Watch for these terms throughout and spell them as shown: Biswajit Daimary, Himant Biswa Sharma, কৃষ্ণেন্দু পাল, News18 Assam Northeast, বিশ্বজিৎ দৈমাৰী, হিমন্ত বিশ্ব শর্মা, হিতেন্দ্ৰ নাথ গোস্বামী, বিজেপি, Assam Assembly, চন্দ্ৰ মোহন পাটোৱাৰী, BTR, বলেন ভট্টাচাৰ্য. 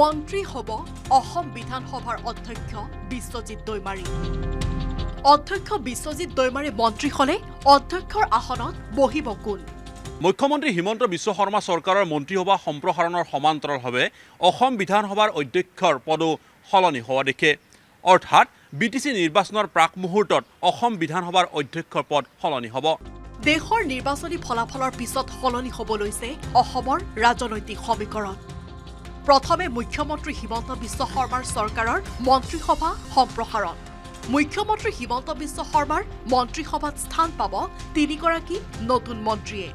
মন্ত্ৰী হব অসম বিধানসভাৰ অধ্যক্ষ বিশ্বজিৎ দৈমাৰী। অধ্যক্ষ বিশ্বজিৎ দৈমাৰী মন্ত্ৰী হলে অধ্যক্ষৰ আসনত বহিব কোন? মুখ্যমন্ত্রী হিমন্ত বিশ্ব শর্মা সরকারের মন্ত্রিসভা সম্প্রসারণের সমান্তরালভাবে অসম বিধানসভার অধ্যক্ষর পদও সলনি হওয়া দেখে, অর্থাৎ বিটিসি নির্বাচনের প্রাক মুহূর্তত অসম বিধানসভার অধ্যক্ষর পদ সলনি হব। দেশৰ নিৰ্বাচনী ফলাফলৰ পিছত সলনি হব লৈছে অসমৰ ৰাজনৈতিক সমীকৰণ। প্ৰথমে মুখ্যমন্ত্ৰী হিমন্ত বিশ্ব শৰ্মাৰ সৰকাৰেৰ মন্ত্ৰিসভা সম্প্ৰসাৰণ। মুখ্যমন্ত্ৰী হিমন্ত বিশ্ব শৰ্মাৰ মন্ত্ৰিসভাত স্থান পাব তিনিগৰাকী নতুন মন্ত্ৰীয়ে।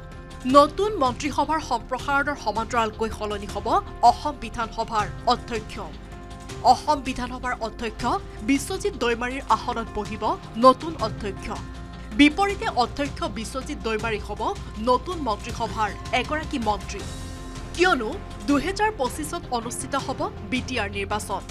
নতুন মন্ত্ৰিসভাৰ সম্প্ৰসাৰণেৰ সমান্তৰালকৈ সলনি হব অসম বিধানসভাৰ অধ্যক্ষ। অসম বিধানসভাৰ অধ্যক্ষ বিশ্বজিৎ দৈমাৰীৰ আসনত বহিব নতুন অধ্যক্ষ। বিপৰীতে অধ্যক্ষ বিশ্বজিৎ দৈমাৰী হব নতুন মন্ত্ৰিসভাৰ এগৰাকী মন্ত্ৰী। কিয়নো 2025 অনুষ্ঠিত হব BTR নিৰ্বাচন।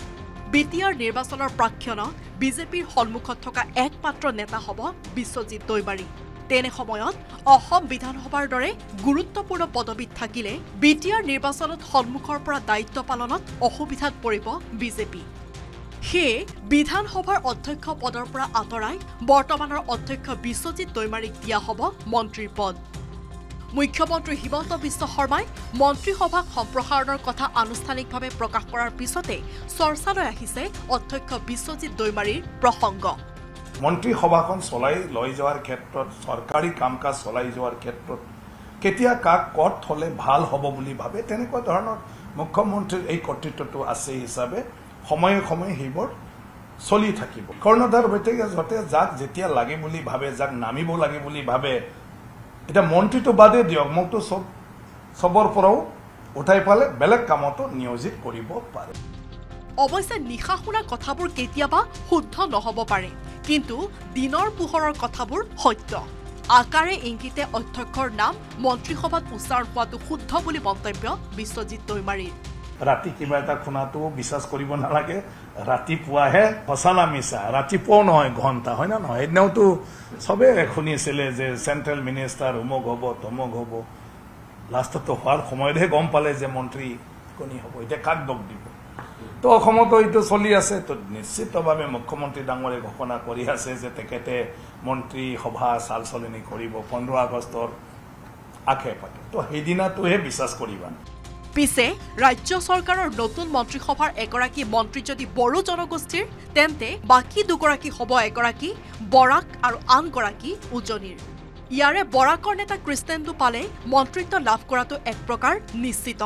BTR নিৰ্বাচনেৰ প্ৰাক্ষণত বিজেপিৰ সন্মুখত থাকা একমাত্ৰ নেতা হব বিশ্বজিৎ দৈমাৰী। তেনে সময়ত অসম বিধানসভাৰ দৰে গুৰুত্বপূৰ্ণ পদবীত থাকিলে BTR নিৰ্বাচনত সন্মুখৰ পৰা দায়িত্ব পালনত অসুবিধাত পৰিব বিজেপি। হে বিধানসভাৰ অধ্যক্ষ পদৰ পৰা আঁতৰাই বৰ্তমানৰ অধ্যক্ষ বিশ্বজিৎ দৈমাৰীক দিয়া হব মন্ত্ৰীৰ পদ। মুখ্যমন্ত্ৰী হিমন্ত বিশ্ব শৰ্মাই মন্ত্ৰিসভাক সম্প্ৰসাৰণেৰ কথা আনুষ্ঠানিকভাবে প্ৰকাশ কৰাৰ পিছতে চৰ্চালৈ আহিছে অধ্যক্ষ বিশ্বজিৎ দৈমাৰীৰ প্রসঙ্গ। মন্ত্রিসভাখন চলাই লয় যাওয়ার ক্ষেত্র, সরকারি কাম কাজ চলাই যাওয়ার ক্ষেত্র কেতিয়া কাক কত হলে ভাল হব বলে ভাবে তেনেক ধরনের মুখ্যমন্ত্রীর এই কর্তৃত্বটো আছে হিসাবে সময়ে সময়ে সেইবোৰ চলি থাকিব। কর্ণধার বৈঠকে যতে যাক যেতিয়া লাগে বলে ভাবে, যাক নামিব লাগে বলে ভাবে, এটা মন্ত্রীটো বাদে দিয়ক, মোকতো সবর পরাও উঠাই পালে বেলেগ কামতো নিয়োজিত করিব পারে। অবশ্যই নিশা শুনা কথাবোৰ কেতিয়াবা শুদ্ধ নহব পাৰে, কিন্তু দিনৰ পোহৰৰ কথাবোৰ সত্য। আকাৰে ইংগিতে অধ্যক্ষৰ নাম মন্ত্ৰিসভাত উচ্চাৰণ হোৱাটো শুদ্ধ বুলি মন্তব্য বিশ্বজিৎ দৈমাৰীৰ। ৰাতি কিবা এটা শুনাটো বিশ্বাস কৰিব নালাগে, ৰাতিপুৱাহে ফচানা মিছা, ৰাতিপুৱাও নহয় ঘণ্টা, হয় না নহয়? সেইদিনাওতো চবে শুনিছিলে যে চেণ্ট্ৰেল মিনিষ্টাৰ অমুক হ'ব তমুক হ'ব, লাষ্টতো হোৱাৰ সময়তহে গম পালে যে মন্ত্ৰী কোনি হ'ব, এতিয়া কাক দগ দিব। তো অসমতো এইটো চলি আছে। তো নিশ্চিতভাৱে মুখ্যমন্ত্ৰী ডাঙৰে ঘোষণা কৰি আছে যে তেখেতে মন্ত্ৰী সভা চাল চলনি কৰিব 15 আগষ্টৰ আশে পাতে, তো সেইদিনাটোহে বিশ্বাস কৰিবা। পিছে ৰাজ্য সৰকাৰেৰ নতুন মন্ত্ৰিসভাৰ এগৰাকী মন্ত্ৰী যদি বড়ো জনগোষ্ঠীৰ, তেন্তে বাকি দুগৰাকী হব এগৰাকী বৰাক আৰ আনগৰাকী উজনির। ইয়ারে বরাকর নেতা কৃষ্ণেন্দু পালে মন্ত্রিত্ব লাভ করাটো এক প্রকার নিশ্চিত।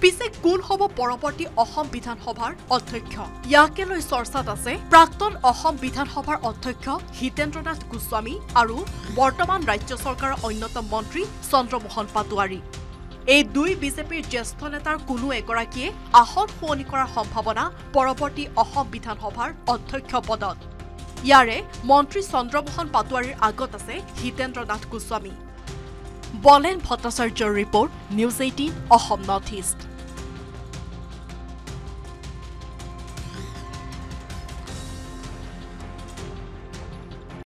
পিছে কোন হব পরবর্তী অসম বিধানসভার অধ্যক্ষ? ইয়াকে লৈ চর্চাত আছে প্রাক্তন অসম বিধানসভার অধ্যক্ষ হিতেন্দ্ৰ নাথ গোস্বামী আৰ বৰ্তমান ৰাজ্য সৰকাৰেৰ অন্যতম মন্ত্ৰী চন্দ্ৰ মোহন পাটোৱাৰী। এই দুই বিজেপিৰ জ্যেষ্ঠ নেতাৰ কোনো এগৰাকীয়ে আসন শুৱনি কৰাৰ সম্ভাৱনা পৰৱৰ্তী অসম বিধানসভাৰ অধ্যক্ষ পদত। ইয়াৰে মন্ত্ৰী চন্দ্ৰ মোহন পাটোৱাৰীৰ আগত আছে হিতেন্দ্ৰ নাথ গোস্বামী। বলেন ভট্টাচাৰ্যৰ report, news 18 Assam North east.